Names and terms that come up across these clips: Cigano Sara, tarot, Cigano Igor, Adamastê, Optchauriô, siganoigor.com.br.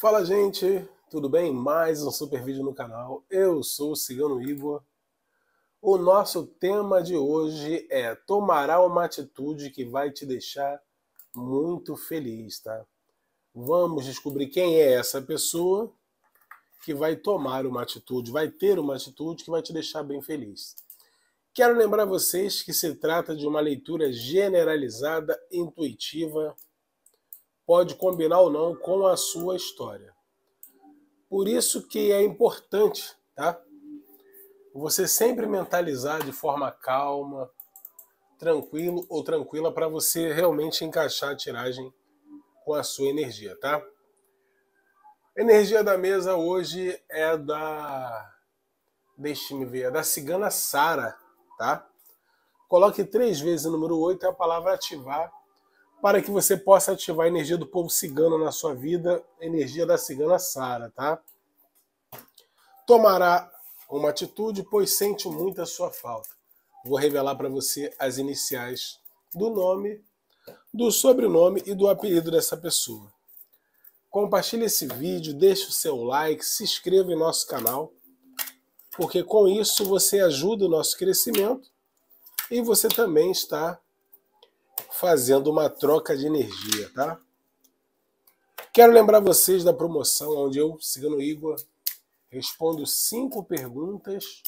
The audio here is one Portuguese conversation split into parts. Fala, gente, tudo bem? Mais um super vídeo no canal. Eu sou o Cigano Igor. O nosso tema de hoje é: tomará uma atitude que vai te deixar muito feliz, tá? Vamos descobrir quem é essa pessoa que vai tomar uma atitude, vai ter uma atitude que vai te deixar bem feliz. Quero lembrar vocês que se trata de uma leitura generalizada, intuitiva, pode combinar ou não com a sua história. Por isso que é importante, tá? Você sempre mentalizar de forma calma, tranquilo ou tranquila, para você realmente encaixar a tiragem com a sua energia, tá? A energia da mesa hoje é da... deixa me ver, é da Cigano Sara, tá? Coloque 3 vezes o número 8, é a palavra ativar, para que você possa ativar a energia do povo cigano na sua vida, a energia da Cigano Sara, tá? Tomará uma atitude, pois sente muito a sua falta. Vou revelar para você as iniciais do nome, do sobrenome e do apelido dessa pessoa. Compartilhe esse vídeo, deixe o seu like, se inscreva em nosso canal, porque com isso você ajuda o nosso crescimento e você também está fazendo uma troca de energia, tá? Quero lembrar vocês da promoção onde eu, Cigano Igor, respondo 5 perguntas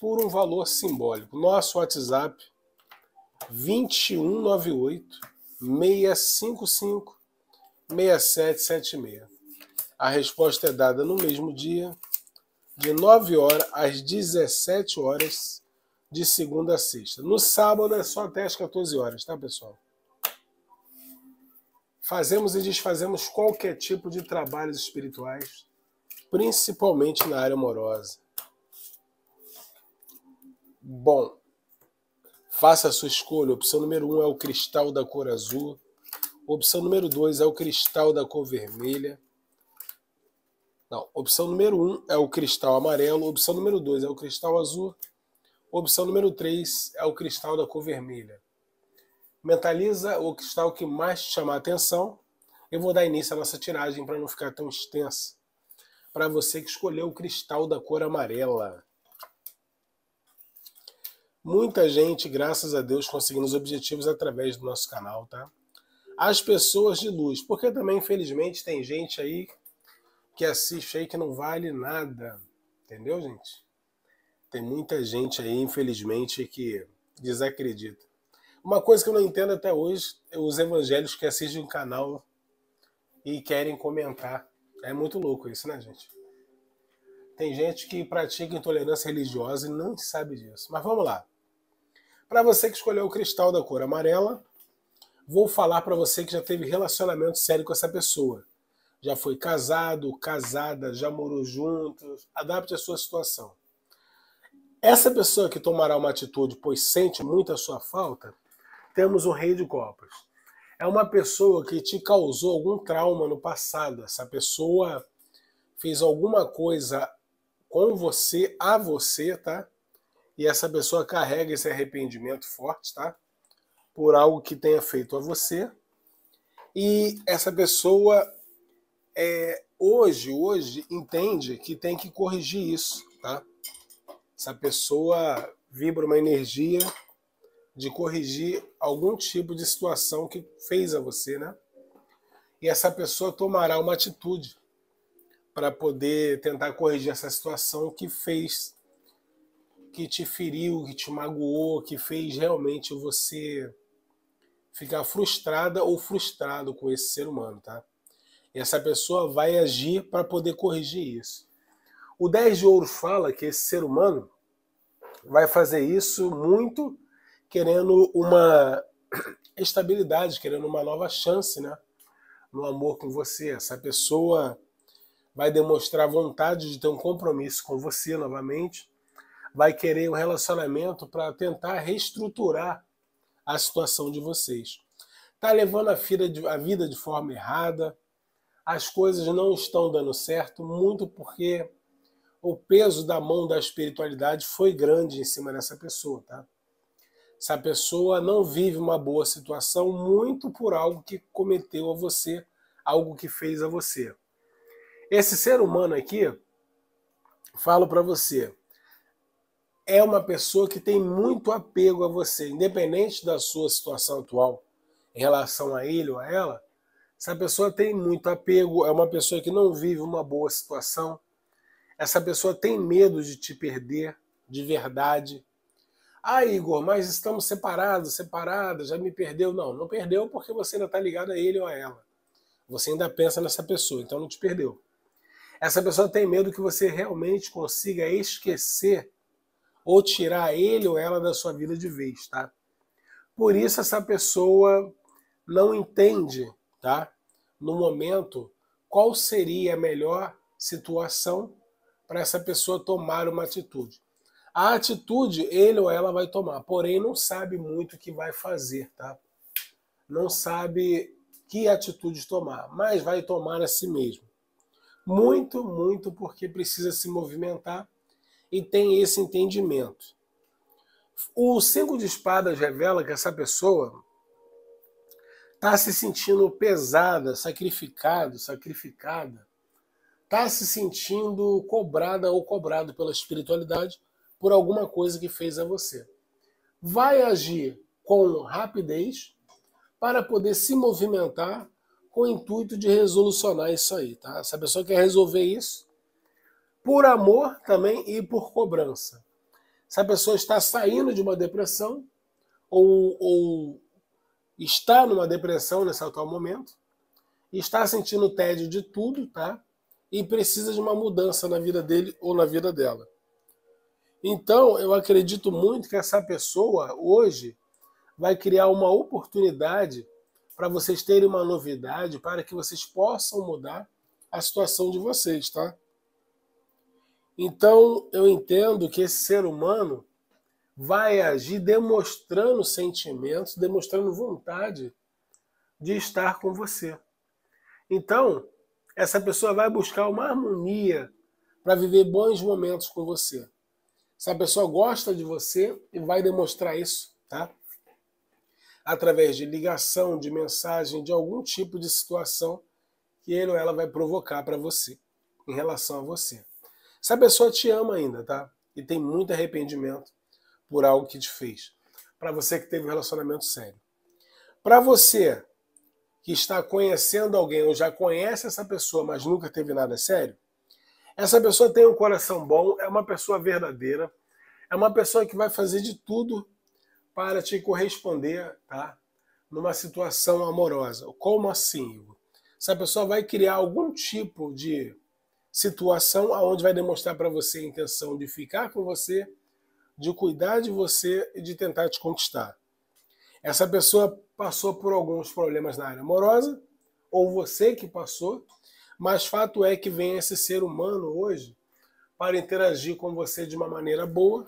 por um valor simbólico. Nosso WhatsApp 2198-655-6776. A resposta é dada no mesmo dia, de 9 horas às 17 horas, de segunda a sexta. No sábado é só até às 14 horas, tá, pessoal? Fazemos e desfazemos qualquer tipo de trabalhos espirituais, principalmente na área amorosa. Bom, faça a sua escolha. Opção número 1 é o cristal da cor azul. Opção número 2 é o cristal da cor vermelha. Não, opção número 1 é o cristal amarelo. Opção número 2 é o cristal azul. Opção número 3 é o cristal da cor vermelha. Mentaliza o cristal que mais te chamar a atenção. Eu vou dar início à nossa tiragem para não ficar tão extensa. Para você que escolheu o cristal da cor amarela. Muita gente, graças a Deus, conseguindo os objetivos através do nosso canal, tá? As pessoas de luz. Porque também, infelizmente, tem gente aí que assiste aí que não vale nada. Entendeu, gente? Tem muita gente aí, infelizmente, que desacredita. Uma coisa que eu não entendo até hoje é os evangélicos que assistem o canal e querem comentar. É muito louco isso, né, gente? Tem gente que pratica intolerância religiosa e não sabe disso. Mas vamos lá. Para você que escolheu o cristal da cor amarela, vou falar para você que já teve relacionamento sério com essa pessoa. Já foi casado, casada, já morou juntos. Adapte a sua situação. Essa pessoa que tomará uma atitude, pois sente muito a sua falta, temos o Rei de Copas. É uma pessoa que te causou algum trauma no passado. Essa pessoa fez alguma coisa com você, a você, tá? E essa pessoa carrega esse arrependimento forte, tá? Por algo que tenha feito a você. E essa pessoa hoje entende que tem que corrigir isso, tá? Essa pessoa vibra uma energia de corrigir algum tipo de situação que fez a você, né? E essa pessoa tomará uma atitude para poder tentar corrigir essa situação que fez, que te feriu, que te magoou, que fez realmente você ficar frustrada ou frustrado com esse ser humano, tá? E essa pessoa vai agir para poder corrigir isso. O 10 de ouro fala que esse ser humano vai fazer isso muito querendo uma estabilidade, querendo uma nova chance, né? No amor com você. Essa pessoa vai demonstrar vontade de ter um compromisso com você novamente, vai querer um relacionamento para tentar reestruturar a situação de vocês. Tá levando a vida de forma errada, as coisas não estão dando certo, muito porque o peso da mão da espiritualidade foi grande em cima dessa pessoa, tá? Essa pessoa não vive uma boa situação muito por algo que cometeu a você, algo que fez a você. Esse ser humano aqui, falo para você, é uma pessoa que tem muito apego a você, independente da sua situação atual em relação a ele ou a ela. Essa pessoa tem muito apego, é uma pessoa que não vive uma boa situação. Essa pessoa tem medo de te perder, de verdade. Ah, Igor, mas estamos separados, separadas, já me perdeu. Não, não perdeu porque você ainda está ligado a ele ou a ela. Você ainda pensa nessa pessoa, então não te perdeu. Essa pessoa tem medo que você realmente consiga esquecer ou tirar ele ou ela da sua vida de vez, tá? Por isso essa pessoa não entende, tá? No momento, qual seria a melhor situação para essa pessoa tomar uma atitude. A atitude ele ou ela vai tomar, porém não sabe muito o que vai fazer, tá? Não sabe que atitude tomar, mas vai tomar a si mesmo. Muito, muito porque precisa se movimentar e tem esse entendimento. O 5 de espadas revela que essa pessoa está se sentindo pesada, sacrificada, está se sentindo cobrada ou cobrado pela espiritualidade por alguma coisa que fez a você. Vai agir com rapidez para poder se movimentar com o intuito de resolucionar isso aí, tá? Essa pessoa quer resolver isso por amor também e por cobrança. Essa pessoa está saindo de uma depressão ou está numa depressão nesse atual momento, está sentindo tédio de tudo, tá? E precisa de uma mudança na vida dele ou na vida dela. Então, eu acredito muito que essa pessoa hoje vai criar uma oportunidade para vocês terem uma novidade, para que vocês possam mudar a situação de vocês, tá? Então, eu entendo que esse ser humano vai agir demonstrando sentimentos, demonstrando vontade de estar com você. Então, essa pessoa vai buscar uma harmonia para viver bons momentos com você. Essa pessoa gosta de você e vai demonstrar isso, tá? Através de ligação, de mensagem, de algum tipo de situação que ele ou ela vai provocar para você, em relação a você. Essa pessoa te ama ainda, tá? E tem muito arrependimento por algo que te fez. Para você que teve um relacionamento sério. Para você que está conhecendo alguém ou já conhece essa pessoa, mas nunca teve nada sério, essa pessoa tem um coração bom, é uma pessoa verdadeira, é uma pessoa que vai fazer de tudo para te corresponder, tá? Numa situação amorosa. Como assim, Igor? Essa pessoa vai criar algum tipo de situação onde vai demonstrar para você a intenção de ficar com você, de cuidar de você e de tentar te conquistar. Essa pessoa passou por alguns problemas na área amorosa, ou você que passou, mas fato é que vem esse ser humano hoje para interagir com você de uma maneira boa,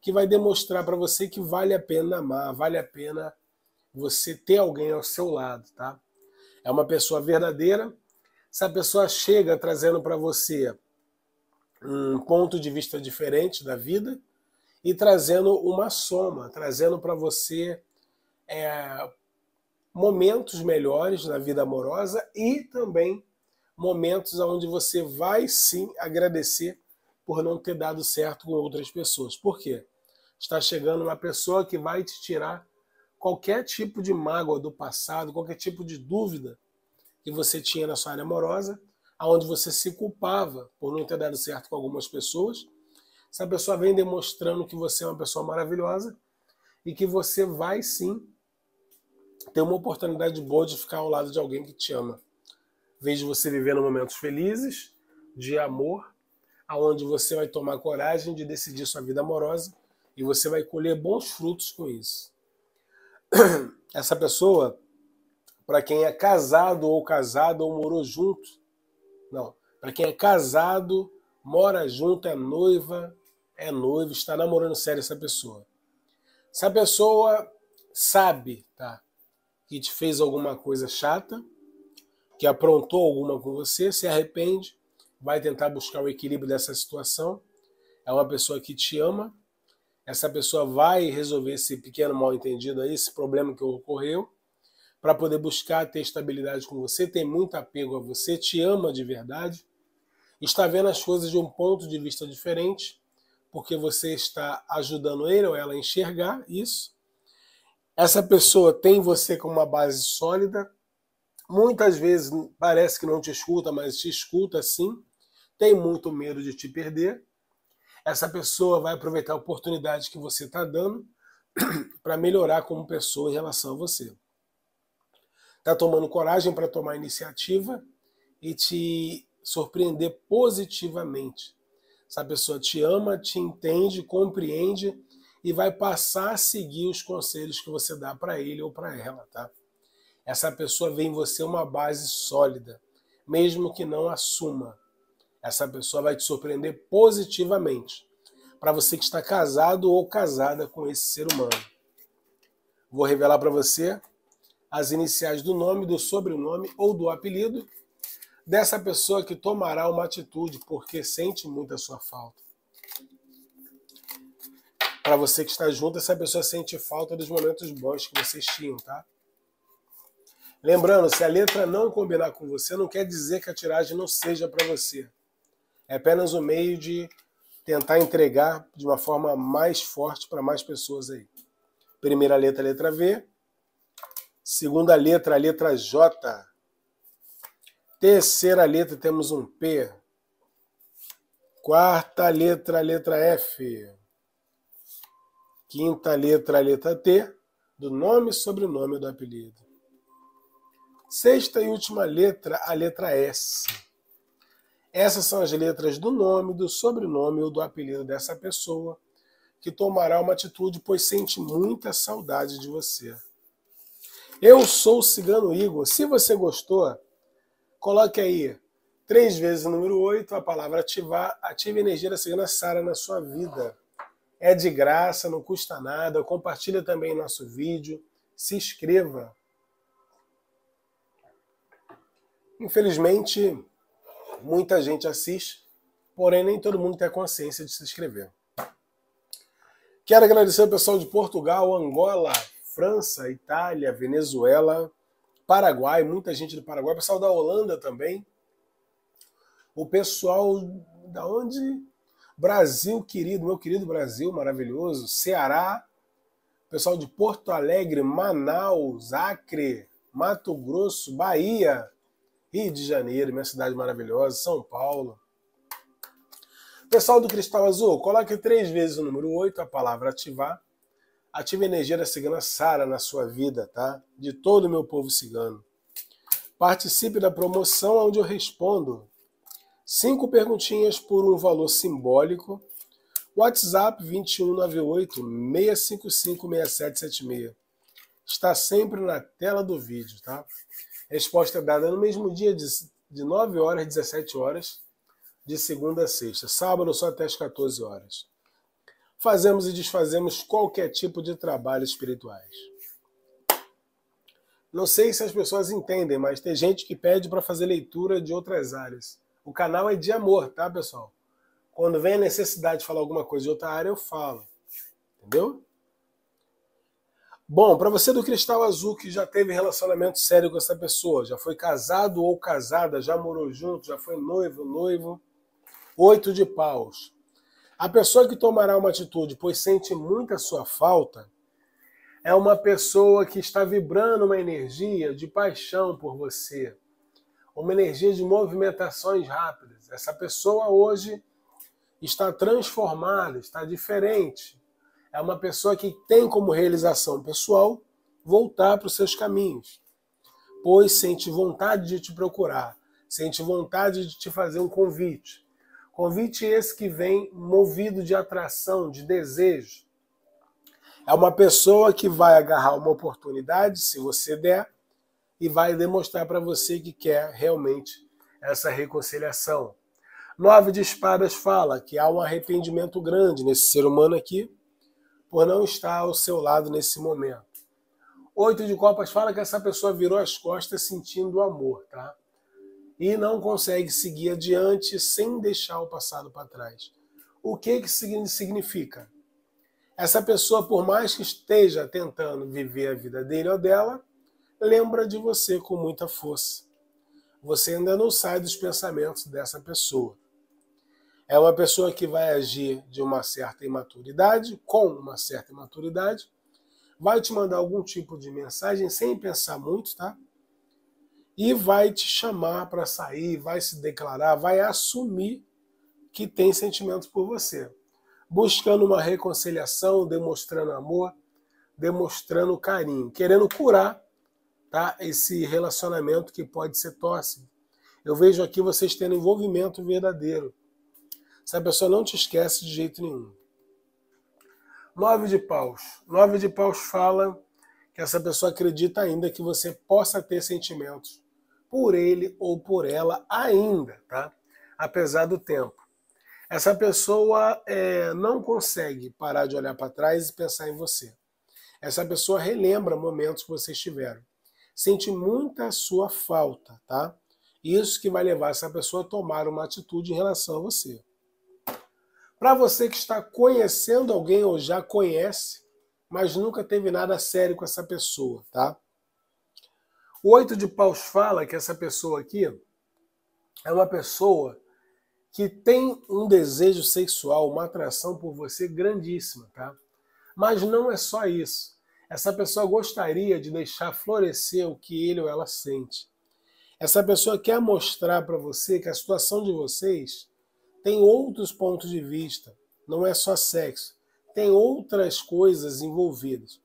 que vai demonstrar para você que vale a pena amar, vale a pena você ter alguém ao seu lado, tá? É uma pessoa verdadeira. Essa pessoa chega trazendo para você um ponto de vista diferente da vida e trazendo uma soma, trazendo para você momentos melhores na vida amorosa e também momentos onde você vai sim agradecer por não ter dado certo com outras pessoas. Por quê? Está chegando uma pessoa que vai te tirar qualquer tipo de mágoa do passado, qualquer tipo de dúvida que você tinha na sua área amorosa, onde você se culpava por não ter dado certo com algumas pessoas. Essa pessoa vem demonstrando que você é uma pessoa maravilhosa e que você vai sim ter uma oportunidade boa de ficar ao lado de alguém que te ama. Vejo você vivendo momentos felizes, de amor, aonde você vai tomar coragem de decidir sua vida amorosa e você vai colher bons frutos com isso. Essa pessoa, para quem é casado ou morou junto, não, para quem é casado, mora junto, é noiva, está namorando sério essa pessoa. Essa pessoa sabe, tá, que te fez alguma coisa chata, que aprontou alguma com você, se arrepende, vai tentar buscar o equilíbrio dessa situação. É uma pessoa que te ama. Essa pessoa vai resolver esse pequeno mal-entendido aí, esse problema que ocorreu, para poder buscar ter estabilidade com você, tem muito apego a você, te ama de verdade, está vendo as coisas de um ponto de vista diferente, porque você está ajudando ele ou ela a enxergar isso. Essa pessoa tem você como uma base sólida, muitas vezes parece que não te escuta, mas te escuta sim, tem muito medo de te perder. Essa pessoa vai aproveitar a oportunidade que você está dando para melhorar como pessoa em relação a você. Está tomando coragem para tomar iniciativa e te surpreender positivamente. Essa pessoa te ama, te entende, compreende e vai passar a seguir os conselhos que você dá para ele ou para ela, tá? Essa pessoa vê em você uma base sólida, mesmo que não assuma. Essa pessoa vai te surpreender positivamente. Para você que está casado ou casada com esse ser humano. Vou revelar para você as iniciais do nome, do sobrenome ou do apelido dessa pessoa que tomará uma atitude porque sente muito a sua falta. Para você que está junto, essa pessoa sente falta dos momentos bons que vocês tinham, tá? Lembrando, se a letra não combinar com você, não quer dizer que a tiragem não seja para você. É apenas um meio de tentar entregar de uma forma mais forte para mais pessoas aí. Primeira letra, letra V. Segunda letra, letra J. Terceira letra, temos um P. Quarta letra, letra F. Quinta letra, letra T. Do nome, sobrenome do apelido. Sexta e última letra, a letra S. Essas são as letras do nome, do sobrenome ou do apelido dessa pessoa que tomará uma atitude, pois sente muita saudade de você. Eu sou o Cigano Igor. Se você gostou, coloque aí 3 vezes o número 8, a palavra ativar. Ative a energia da Cigana Sara na sua vida. É de graça, não custa nada. Compartilha também nosso vídeo. Se inscreva. Infelizmente, muita gente assiste, porém nem todo mundo tem a consciência de se inscrever. Quero agradecer ao pessoal de Portugal, Angola, França, Itália, Venezuela, Paraguai, muita gente do Paraguai, pessoal da Holanda também. O pessoal da onde? Brasil querido, meu querido Brasil, maravilhoso, Ceará, pessoal de Porto Alegre, Manaus, Acre, Mato Grosso, Bahia, Rio de Janeiro, minha cidade maravilhosa, São Paulo. Pessoal do Cristal Azul, coloque 3 vezes o número 8, a palavra ativar. Ative a energia da Cigana Sara na sua vida, tá? De todo o meu povo cigano. Participe da promoção onde eu respondo 5 perguntinhas por um valor simbólico. WhatsApp 2198-655-6776. Está sempre na tela do vídeo, tá? Resposta é dada no mesmo dia de 9 horas às 17 horas, de segunda a sexta. Sábado só até as 14 horas. Fazemos e desfazemos qualquer tipo de trabalho espirituais. Não sei se as pessoas entendem, mas tem gente que pede para fazer leitura de outras áreas. O canal é de amor, tá, pessoal? Quando vem a necessidade de falar alguma coisa de outra área, eu falo. Entendeu? Bom, para você do Cristal Azul que já teve relacionamento sério com essa pessoa, já foi casado ou casada, já morou junto, já foi noivo, noivo, 8 de paus. A pessoa que tomará uma atitude, pois sente muito a sua falta, é uma pessoa que está vibrando uma energia de paixão por você, uma energia de movimentações rápidas. Essa pessoa hoje está transformada, está diferente. É uma pessoa que tem como realização pessoal voltar para os seus caminhos, pois sente vontade de te procurar, sente vontade de te fazer um convite. Convite esse que vem movido de atração, de desejo. É uma pessoa que vai agarrar uma oportunidade, se você der, e vai demonstrar para você que quer realmente essa reconciliação. 9 de espadas fala que há um arrependimento grande nesse ser humano aqui, por não estar ao seu lado nesse momento. 8 de copas fala que essa pessoa virou as costas sentindo o amor, tá? E não consegue seguir adiante sem deixar o passado para trás. O que significa? Essa pessoa, por mais que esteja tentando viver a vida dele ou dela, lembra de você com muita força. Você ainda não sai dos pensamentos dessa pessoa. É uma pessoa que vai agir de uma certa imaturidade, com uma certa imaturidade, vai te mandar algum tipo de mensagem sem pensar muito, tá? E vai te chamar para sair, vai se declarar, vai assumir que tem sentimentos por você, buscando uma reconciliação, demonstrando amor, demonstrando carinho, querendo curar, tá, esse relacionamento que pode ser tóxico. Eu vejo aqui vocês tendo envolvimento verdadeiro. Essa pessoa não te esquece de jeito nenhum. 9 de paus. 9 de paus fala que essa pessoa acredita ainda que você possa ter sentimentos por ele ou por ela ainda, tá? Apesar do tempo. Essa pessoa não consegue parar de olhar para trás e pensar em você. Essa pessoa relembra momentos que vocês tiveram. Sente muita sua falta, tá? Isso que vai levar essa pessoa a tomar uma atitude em relação a você. Para você que está conhecendo alguém ou já conhece, mas nunca teve nada sério com essa pessoa, tá? O 8 de paus fala que essa pessoa aqui é uma pessoa que tem um desejo sexual, uma atração por você grandíssima, tá? Mas não é só isso. Essa pessoa gostaria de deixar florescer o que ele ou ela sente. Essa pessoa quer mostrar para você que a situação de vocês tem outros pontos de vista. Não é só sexo. Tem outras coisas envolvidas.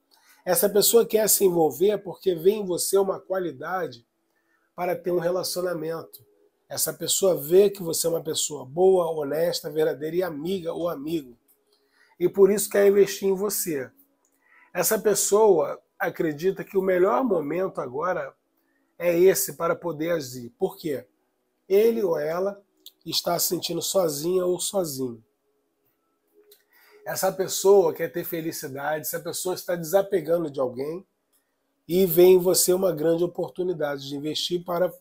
Essa pessoa quer se envolver porque vê em você uma qualidade para ter um relacionamento. Essa pessoa vê que você é uma pessoa boa, honesta, verdadeira e amiga ou amigo. E por isso quer investir em você. Essa pessoa acredita que o melhor momento agora é esse para poder agir. Por quê? Ele ou ela está se sentindo sozinha ou sozinho. Essa pessoa quer ter felicidade, essa pessoa está desapegando de alguém e vê em você uma grande oportunidade de investir para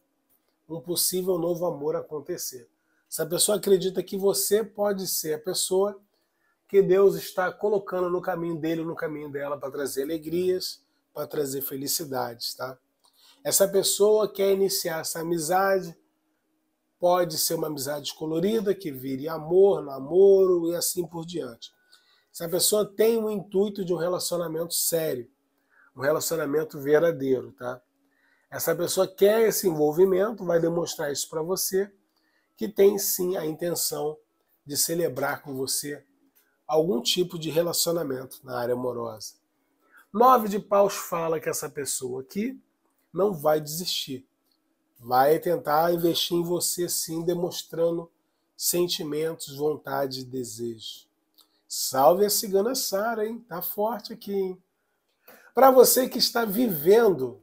um possível novo amor acontecer. Essa pessoa acredita que você pode ser a pessoa que Deus está colocando no caminho dele ou no caminho dela para trazer alegrias, para trazer felicidades, tá? Essa pessoa quer iniciar essa amizade, pode ser uma amizade colorida, que vire amor, namoro e assim por diante. Essa pessoa tem o intuito de um relacionamento sério, um relacionamento verdadeiro, tá? Essa pessoa quer esse envolvimento, vai demonstrar isso para você, que tem sim a intenção de celebrar com você algum tipo de relacionamento na área amorosa. 9 de paus fala que essa pessoa aqui não vai desistir. Vai tentar investir em você sim, demonstrando sentimentos, vontade e desejo. Salve a Cigano Sara, hein? Tá forte aqui, hein? Para você que está vivendo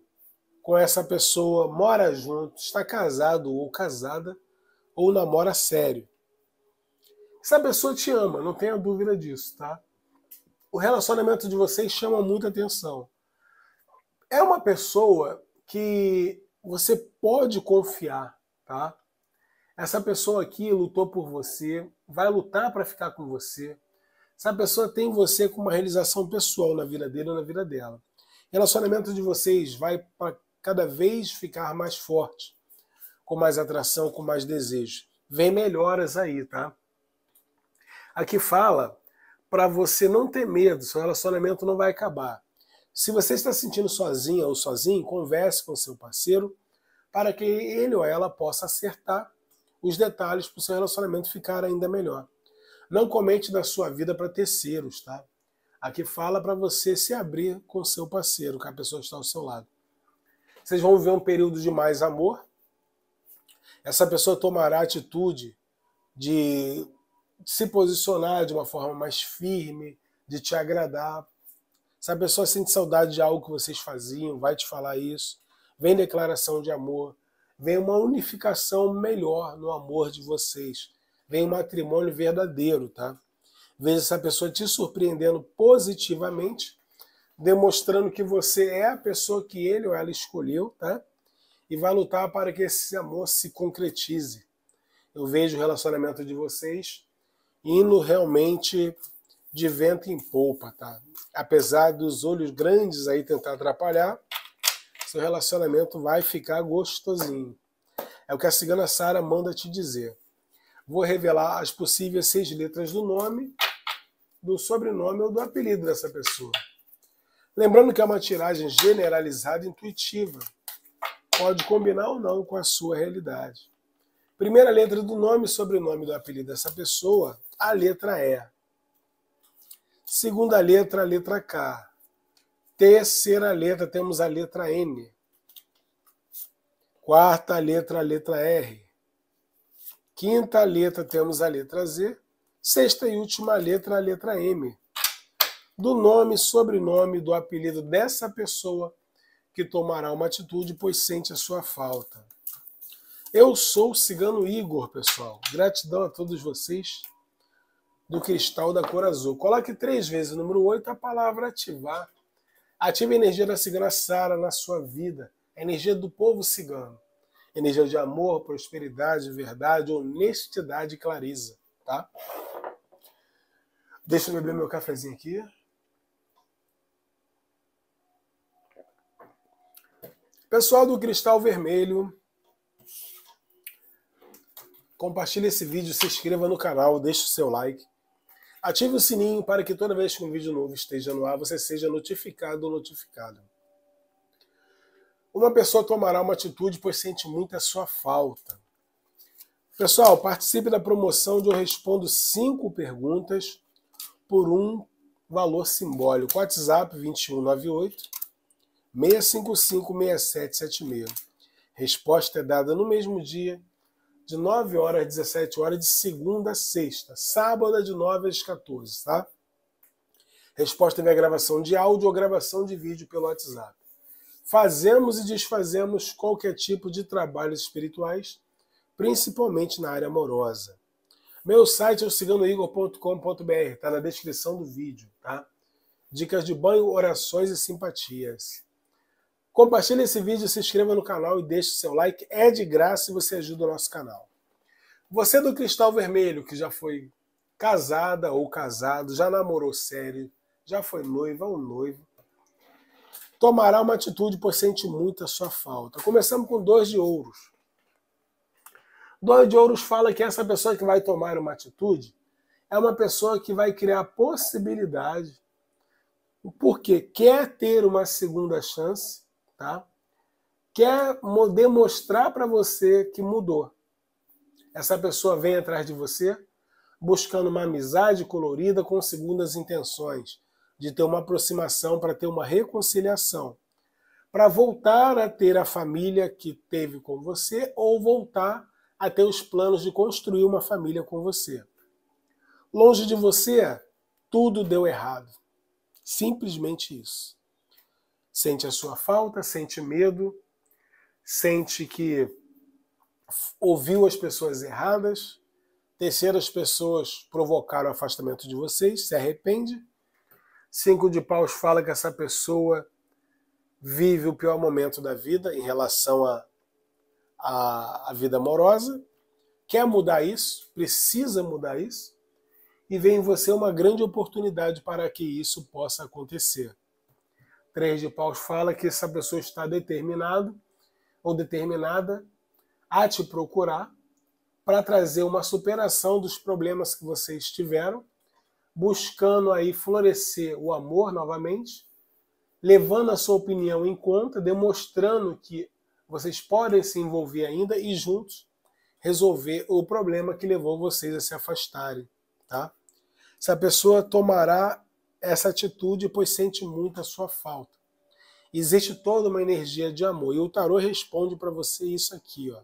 com essa pessoa, mora junto, está casado ou casada, ou namora sério. Essa pessoa te ama, não tenha dúvida disso, tá? O relacionamento de vocês chama muita atenção. É uma pessoa que você pode confiar, tá? Essa pessoa aqui lutou por você, vai lutar para ficar com você. Essa pessoa tem você com uma realização pessoal na vida dele ou na vida dela. O relacionamento de vocês vai para cada vez ficar mais forte, com mais atração, com mais desejo. Vem melhoras aí, tá? Aqui fala para você não ter medo, seu relacionamento não vai acabar. Se você está se sentindo sozinha ou sozinho, converse com seu parceiro para que ele ou ela possa acertar os detalhes para o seu relacionamento ficar ainda melhor. Não comente da sua vida para terceiros, tá? Aqui fala para você se abrir com seu parceiro, com a pessoa que está ao seu lado. Vocês vão ver um período de mais amor. Essa pessoa tomará a atitude de se posicionar de uma forma mais firme, de te agradar. Essa pessoa sente saudade de algo que vocês faziam, vai te falar isso. Vem declaração de amor, vem uma unificação melhor no amor de vocês. Vem um matrimônio verdadeiro, tá? Veja essa pessoa te surpreendendo positivamente, demonstrando que você é a pessoa que ele ou ela escolheu, tá? E vai lutar para que esse amor se concretize. Eu vejo o relacionamento de vocês indo realmente de vento em polpa, tá? Apesar dos olhos grandes aí tentar atrapalhar, seu relacionamento vai ficar gostosinho. É o que a Cigano Sara manda te dizer. vou revelar as possíveis 6 letras do nome, do sobrenome ou do apelido dessa pessoa. Lembrando que é uma tiragem generalizada e intuitiva. Pode combinar ou não com a sua realidade. Primeira letra do nome e sobrenome do apelido dessa pessoa, a letra E. Segunda letra, a letra K. Terceira letra, temos a letra N. Quarta letra, a letra R. Quinta letra, temos a letra Z. Sexta e última letra, a letra M. Do nome, sobrenome, do apelido dessa pessoa que tomará uma atitude, pois sente a sua falta. Eu sou o Cigano Igor, pessoal. Gratidão a todos vocês do Cristal da Cor Azul. Coloque 3 vezes o número 8, a palavra ativar. Ative a energia da Cigana Sara na sua vida. A energia do povo cigano. Energia de amor, prosperidade, verdade, honestidade e clareza. Tá? Deixa eu beber meu cafezinho aqui. Pessoal do Cristal Vermelho, compartilhe esse vídeo, se inscreva no canal, deixe o seu like. Ative o sininho para que toda vez que um vídeo novo esteja no ar, você seja notificado ou notificada. Uma pessoa tomará uma atitude, pois sente muito a sua falta. Pessoal, participe da promoção onde eu respondo 5 perguntas por um valor simbólico. WhatsApp 2198-655-6776. Resposta é dada no mesmo dia, de 9 horas às 17 horas, de segunda a sexta. Sábado é de 9 às 14, tá? Resposta via gravação de áudio ou gravação de vídeo pelo WhatsApp. Fazemos e desfazemos qualquer tipo de trabalhos espirituais, principalmente na área amorosa. Meu site é o siganoigor.com.br, está na descrição do vídeo, tá? Dicas de banho, orações e simpatias. Compartilhe esse vídeo, se inscreva no canal e deixe seu like. É de graça e você ajuda o nosso canal. Você do Cristal Vermelho, que já foi casada ou casado, já namorou sério, já foi noiva ou noivo, tomará uma atitude, pois sente muito a sua falta. Começamos com 2 de ouros. 2 de ouros fala que essa pessoa que vai tomar uma atitude é uma pessoa que vai criar possibilidade, porque quer ter uma segunda chance, tá? Quer demonstrar para você que mudou. Essa pessoa vem atrás de você buscando uma amizade colorida com segundas intenções, de ter uma aproximação para ter uma reconciliação, para voltar a ter a família que teve com você ou voltar a ter os planos de construir uma família com você. Longe de você, tudo deu errado. Simplesmente isso. Sente a sua falta, sente medo, sente que ouviu as pessoas erradas, terceiras pessoas provocaram o afastamento de vocês, se arrepende. 5 de paus fala que essa pessoa vive o pior momento da vida em relação a vida amorosa, quer mudar isso, precisa mudar isso, e vem em você uma grande oportunidade para que isso possa acontecer. 3 de paus fala que essa pessoa está determinado ou determinada a te procurar para trazer uma superação dos problemas que vocês tiveram, buscando aí florescer o amor novamente, levando a sua opinião em conta, demonstrando que vocês podem se envolver ainda e juntos resolver o problema que levou vocês a se afastarem, tá? Essa pessoa tomará essa atitude, pois sente muito a sua falta. Existe toda uma energia de amor. E o tarô responde para você isso aqui, ó.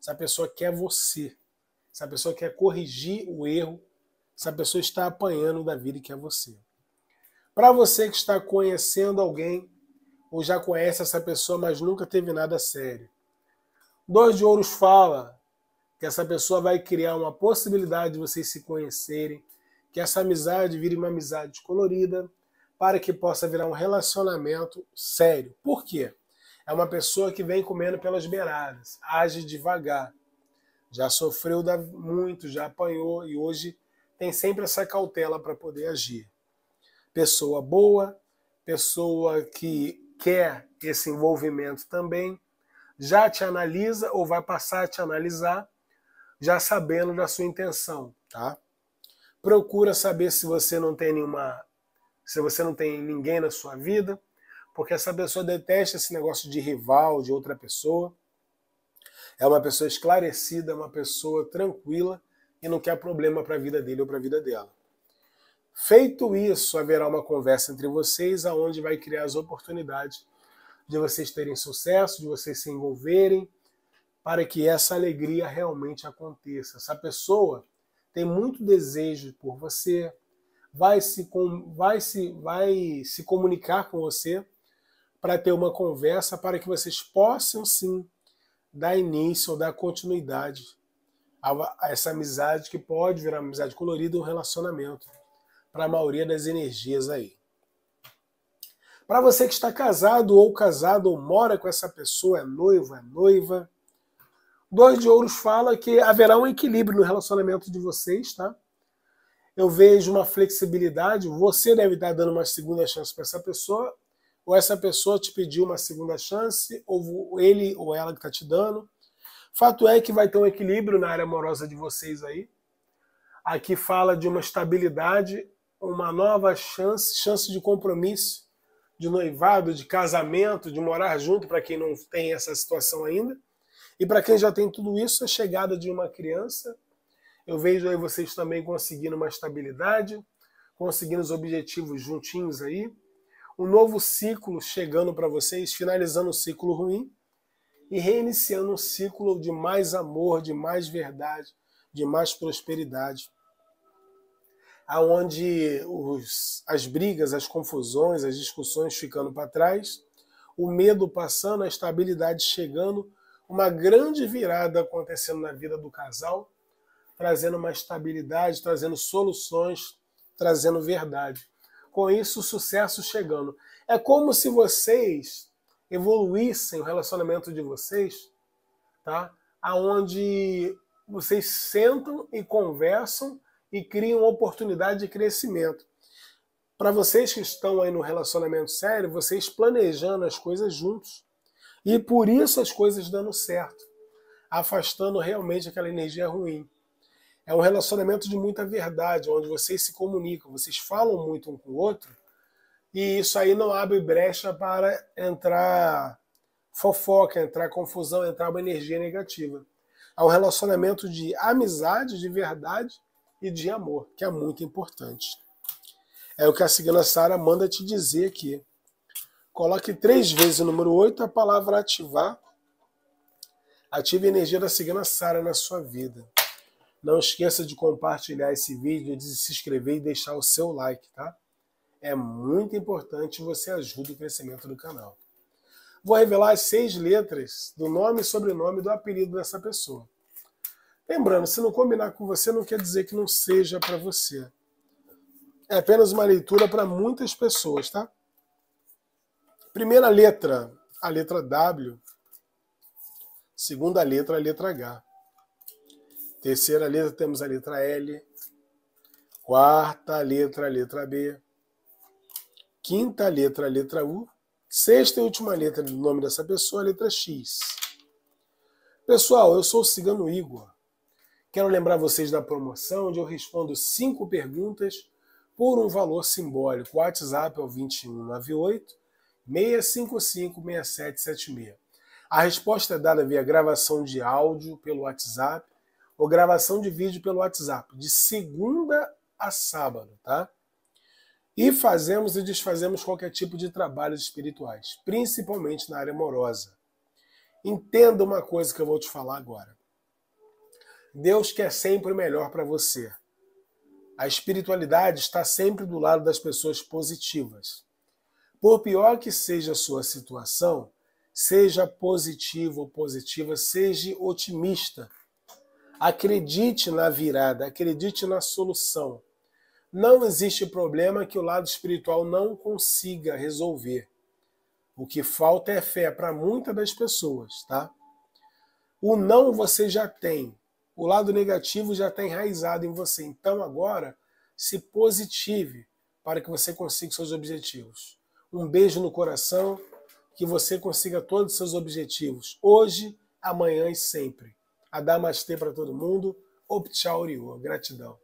Essa pessoa quer você. Essa pessoa quer corrigir o erro. Essa pessoa está apanhando da vida e quer você. Para você que está conhecendo alguém, ou já conhece essa pessoa, mas nunca teve nada sério. 2 de ouros fala que essa pessoa vai criar uma possibilidade de vocês se conhecerem, que essa amizade vire uma amizade colorida, para que possa virar um relacionamento sério. Por quê? É uma pessoa que vem comendo pelas beiradas, age devagar, já sofreu muito, já apanhou, e hoje tem sempre essa cautela para poder agir. Pessoa boa, pessoa que quer esse envolvimento também, já te analisa ou vai passar a te analisar, já sabendo da sua intenção, tá? Procura saber se você não tem ninguém na sua vida, porque essa pessoa detesta esse negócio de rival, de outra pessoa. É uma pessoa esclarecida, é uma pessoa tranquila e não quer problema para a vida dele ou para a vida dela. Feito isso, haverá uma conversa entre vocês, aonde vai criar as oportunidades de vocês terem sucesso, de vocês se envolverem, para que essa alegria realmente aconteça. Essa pessoa tem muito desejo por você, vai se comunicar com você para ter uma conversa, para que vocês possam sim dar início ou dar continuidade a essa amizade que pode virar uma amizade colorida, um relacionamento, para a maioria das energias aí. Para você que está casado ou mora com essa pessoa, é noivo, é noiva, Dois de Ouros fala que haverá um equilíbrio no relacionamento de vocês, tá? Eu vejo uma flexibilidade, você deve estar dando uma segunda chance para essa pessoa, ou essa pessoa te pediu uma segunda chance, ou ele ou ela que está te dando. Fato é que vai ter um equilíbrio na área amorosa de vocês aí. Aqui fala de uma estabilidade, uma nova chance de compromisso, de noivado, de casamento, de morar junto, para quem não tem essa situação ainda. E para quem já tem tudo isso, a chegada de uma criança. Eu vejo aí vocês também conseguindo uma estabilidade, conseguindo os objetivos juntinhos aí. Um novo ciclo chegando para vocês, finalizando um ciclo ruim e reiniciando um ciclo de mais amor, de mais verdade, de mais prosperidade. Aonde as brigas, as confusões, as discussões ficando para trás, o medo passando, a estabilidade chegando, uma grande virada acontecendo na vida do casal, trazendo uma estabilidade, trazendo soluções, trazendo verdade. Com isso, o sucesso chegando. É como se vocês evoluíssem o relacionamento de vocês, tá? Aonde vocês sentam e conversam e criam oportunidade de crescimento. Para vocês que estão aí no relacionamento sério, vocês planejando as coisas juntos. E por isso as coisas dando certo, afastando realmente aquela energia ruim. É um relacionamento de muita verdade, onde vocês se comunicam, vocês falam muito um com o outro, e isso aí não abre brecha para entrar fofoca, entrar confusão, entrar uma energia negativa. É um relacionamento de amizade, de verdade e de amor, que é muito importante. É o que a Cigano Sara manda te dizer aqui. Coloque 3 vezes o número 8, a palavra ativar. Ative a energia da Cigano Sara na sua vida. Não esqueça de compartilhar esse vídeo, de se inscrever e deixar o seu like, tá? É muito importante, você ajuda o crescimento do canal. Vou revelar as 6 letras do nome, sobrenome e do apelido dessa pessoa. Lembrando, se não combinar com você, não quer dizer que não seja para você. É apenas uma leitura para muitas pessoas, tá? Primeira letra, a letra W. Segunda letra, a letra H. Terceira letra, temos a letra L. Quarta letra, a letra B. Quinta letra, a letra U. Sexta e última letra do nome dessa pessoa, a letra X. Pessoal, eu sou o Cigano Igor. Quero lembrar vocês da promoção, onde eu respondo 5 perguntas por um valor simbólico. O WhatsApp é o 2198. 655-6776. A resposta é dada via gravação de áudio pelo WhatsApp ou gravação de vídeo pelo WhatsApp, de segunda a sábado, tá? E fazemos e desfazemos qualquer tipo de trabalhos espirituais, principalmente na área amorosa. Entenda uma coisa que eu vou te falar agora. Deus quer sempre o melhor para você. A espiritualidade está sempre do lado das pessoas positivas. Por pior que seja a sua situação, seja positivo ou positiva, seja otimista. Acredite na virada, acredite na solução. Não existe problema que o lado espiritual não consiga resolver. O que falta é fé para muitas das pessoas, tá? O não você já tem, o lado negativo já está enraizado em você. Então agora se positive para que você consiga seus objetivos. Um beijo no coração, que você consiga todos os seus objetivos, hoje, amanhã e sempre. Adamastê para todo mundo. Optchauriô. Gratidão.